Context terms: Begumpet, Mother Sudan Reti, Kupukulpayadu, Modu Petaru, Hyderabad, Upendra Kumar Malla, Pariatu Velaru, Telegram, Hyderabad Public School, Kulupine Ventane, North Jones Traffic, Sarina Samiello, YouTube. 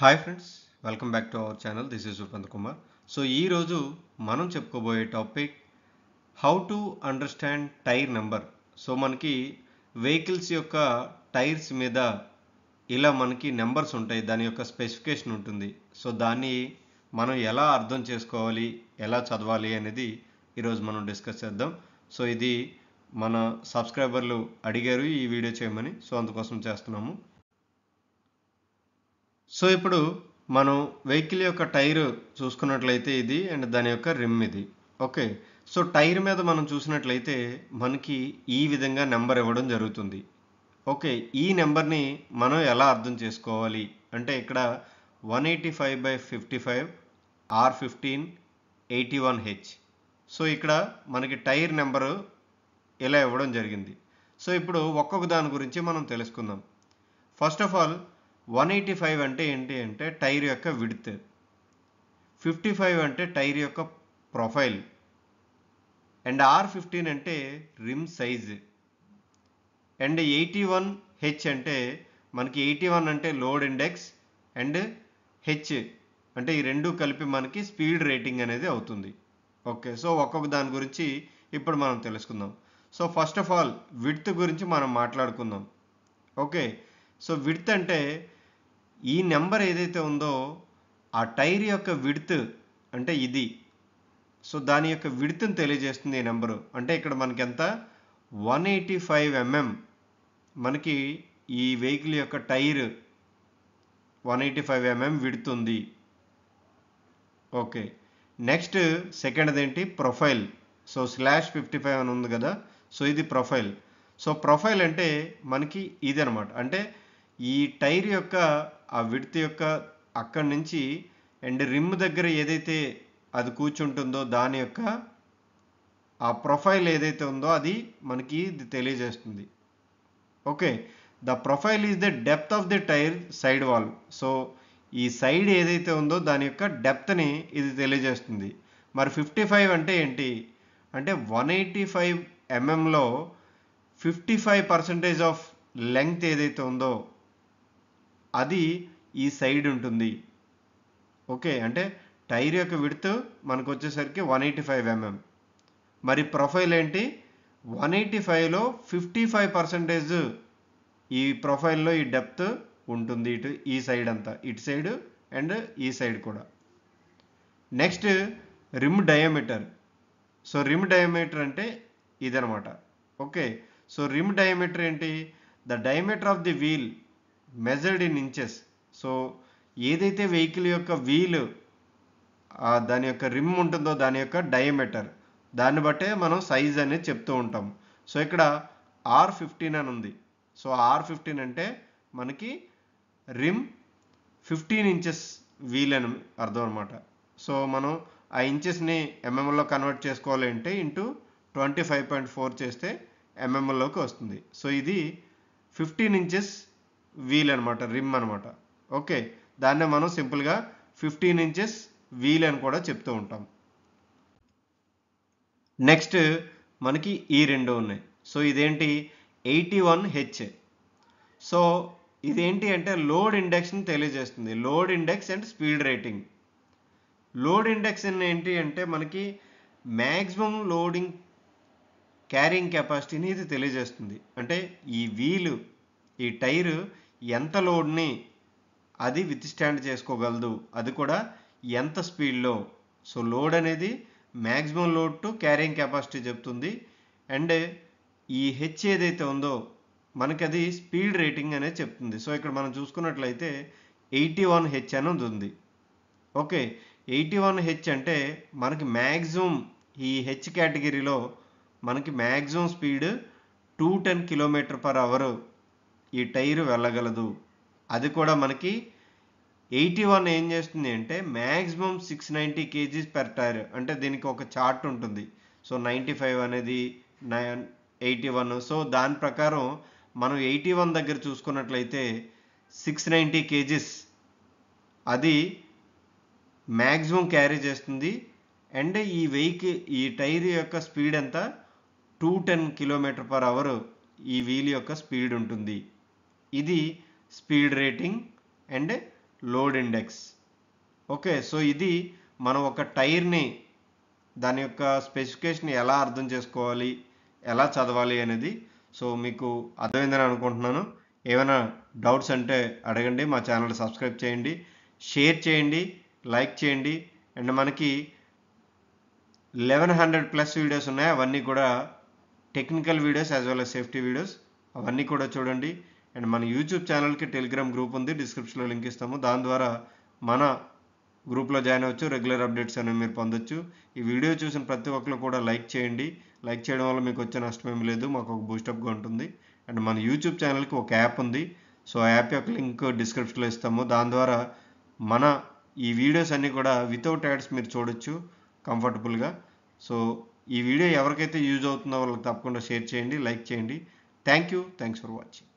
Hi friends, welcome back to our channel. This is Upendra Kumar. So, ee roju manam chepkoboye topic how to understand tire number. So, manaki vehicles yokka tires meeda ila manaki numbers untayi, dani yokka specification untundi. So, dani manam ela ardham cheskovali, ela chadavali anedi ee roju manam discuss cheddam. So, idi mana subscriber lu adigaru ee video cheyamani. So, andukosam chestunnam. So, now manu vehicle yokka tire chusukunnatlayite idi and dani yokka rim idi. Okay, so tire meeda manam chusinatlayite manaki ee vidhanga number ivvadam jarugutundi. Okay, ee number ni manam ela ardham chesukovali ante ikkada 185/55 R15 81H. So ikkada manaki tire number ela ivvadam jarigindi. So ippudu okkok dani gurinchi manam telusukundam. First of all, 185 అంటే ఏంటి అంటే tyre యొక్క width, 55 అంటే tyre యొక్క profile, and R15 అంటే rim size, and 81H అంటే మనకి 81 అంటే లోడ్ ఇండెక్స్ అండ్ H అంటే ఈ రెండు కలిపి మనకి స్పీడ్ రేటింగ్ అనేది అవుతుంది. ఓకే, సో ఒక్కొక్క దాని గురించి ఇప్పుడు మనం తెలుసుకుందాం. So first of all width గురించి మనం మాట్లాడుకుందాం. ఓకే, సో విడ్త్ అంటే ఈ నెంబర్ ఏదైతే ఉందో ఆ టైర్ యొక్క విడ్త్ అంటే ఇది. సో దాని యొక్క విడ్త్ని తెలియజేస్తుంది ఈ నెంబరు. అంటే ఇక్కడ మనకి ఎంత 185 mm, మనకి ఈ వెహికల్ యొక్క టైర్ 185 mm విడ్త్ ఉంది. ఓకే, నెక్స్ట్ సెకండ్ది ఏంటి ప్రొఫైల్. సో /55 అని ఉంది కదా, సో ఇది ప్రొఫైల్. సో ప్రొఫైల్ అంటే మనకి ఇది అనమాట. అంటే ఈ టైర్ యొక్క ఆ విడ్త్ యొక్క అక్కడి నుంచి అండ్ రిమ్ దగ్గర ఏదైతే అది కూర్చుంటుందో దాని యొక్క ఆ ప్రొఫైల్ ఏదైతే ఉందో అది మనకి ఇది తెలియజేస్తుంది. Okay, the profile is the depth of the tyre side wall. So ఈ సైడ్ ఏదైతే ఉందో దాని యొక్క డెప్త్ని ఇది తెలియజేస్తుంది. మరి 55 అంటే ఏంటి అంటే 185 mmలో 55% ఆఫ్ లెంగ్త్ ఏదైతే ఉందో అది ఈ సైడ్ ఉంటుంది. ఓకే, అంటే టైర్ యొక్క విడ్త్ మనకు వచ్చేసరికి 185 mm. మరి ప్రొఫైల్ ఏంటి 185లో 55% ఈ ప్రొఫైల్లో ఈ డెప్త్ ఉంటుంది, ఇటు ఈ సైడ్ అంతా, ఇటు సైడ్ అండ్ ఈ సైడ్ కూడా. Next rim diameter. So rim diameter అంటే ఇదనమాట. ఓకే, సో రిమ్ డయామీటర్ ఏంటి the diameter of the wheel measured in inches. So ఏదైతే వెహికల్ యొక్క వీల్ దాని యొక్క రిమ్ ఉంటుందో దాని యొక్క డయామీటర్, దాన్ని బట్టే మనం సైజ్ అనేది చెప్తూ ఉంటాం. సో ఇక్కడ R15 అని ఉంది. సో R15 అంటే మనకి రిమ్ 15 ఇంచెస్ వీల్ అని అర్థం అనమాట. సో మనం ఆ ఇంచెస్ని ఎంఎంఎల్లో కన్వర్ట్ చేసుకోవాలి అంటే ఇంటూ 25.4 చేస్తే ఎంఎంఎల్లోకి వస్తుంది. సో ఇది 15 ఇంచెస్ వీల్ అనమాట, రిమ్ అనమాట. ఓకే, దాన్నే మనం సింపుల్గా 15 ఇంచెస్ వీల్ అని కూడా చెప్తూ ఉంటాం. నెక్స్ట్ మనకి ఈ రెండు ఉన్నాయి. సో ఇదేంటి 81H. సో ఇదేంటి అంటే లోడ్ ఇండెక్స్ని తెలియజేస్తుంది, load index and speed rating. Load index ఏంటి అంటే మనకి మ్యాక్సిమం లోడింగ్ క్యారింగ్ కెపాసిటీని ఇది తెలియజేస్తుంది. అంటే ఈ వీలు ఈ టైరు ఎంత లోడ్ని అది విత్స్టాండ్ చేసుకోగలదు, అది కూడా ఎంత స్పీడ్లో. సో లోడ్ అనేది maximum load to carrying capacity చెప్తుంది. అండ్ ఈ హెచ్ ఏదైతే ఉందో మనకి అది స్పీడ్ రేటింగ్ అనేది చెప్తుంది. సో ఇక్కడ మనం చూసుకున్నట్లయితే 81H అని ఉంది. ఓకే, 81H అంటే మనకి మ్యాక్సిమం ఈ హెచ్ కేటగిరీలో మనకి మ్యాక్సిమం స్పీడ్ 210 km/h ఈ టైరు వెళ్ళగలదు. అది కూడా మనకి 81 ఏం చేస్తుంది అంటే మ్యాక్సిమం 690 kg/h. అంటే దీనికి ఒక చార్ట్ ఉంటుంది. సో 95 అనేది 81. సో దాని ప్రకారం మనం 81 దగ్గర చూసుకున్నట్లయితే 690 kg అది మ్యాక్సిమం క్యారీ చేస్తుంది. అండ్ ఈ వెహికల్ ఈ టైర్ యొక్క స్పీడ్ ఎంత 210 km/h ఈ వీల్ యొక్క స్పీడ్ ఉంటుంది. ఇది speed rating and load index. Okay, so idi మనం ఒక టైర్ ని దాని యొక్క స్పెసిఫికేషన్ ఎలా అర్థం చేసుకోవాలి ఎలా చదవాలి అనేది సో మీకు అర్థమైందని అనుకుంటున్నాను ఏమైనా డౌట్స్ అంటే అడగండి మా ఛానల్ సబ్స్క్రైబ్ చేయండి షేర్ చేయండి లైక్ చేయండి అండ్ మనకి 1100 ప్లస్ వీడియోస్ ఉన్నాయి అవన్నీ కూడా technical videos as well as safety videos అవన్నీ కూడా చూడండి అండ్ మన YouTube ఛానల్ కి Telegram గ్రూప్ ఉంది డిస్క్రిప్షన్ లో లింక్ ఇస్తాము దాని ద్వారా మన గ్రూప్ లో జాయిన్ అవ్వచ్చు రెగ్యులర్ అప్డేట్స్ అన్ని మీరు పొందొచ్చు ఈ వీడియో చూసిన ప్రతి ఒక్కరు కూడా లైక్ చేయండి లైక్ చేయడం వల్ల మీకు వచ్చే నష్టం ఏమీ లేదు మాకు ఒక బూస్ట్ అప్ గా ఉంటుంది అండ్ మన YouTube ఛానల్ కి ఒక యాప్ ఉంది సో యాప్ యొక్క లింక్ డిస్క్రిప్షన్ లో ఇస్తాము దాని ద్వారా మన ఈ వీడియోస్ అన్ని కూడా వితౌట్ యాడ్స్ మీరు చూడొచ్చు కంఫర్టబుల్ గా సో ఈ వీడియో ఎవరికైతే యూజ్ అవుతుందో వాళ్ళకి తప్పకుండా షేర్ చేయండి లైక్ చేయండి థాంక్యూ థాంక్స్ ఫర్ వాచింగ్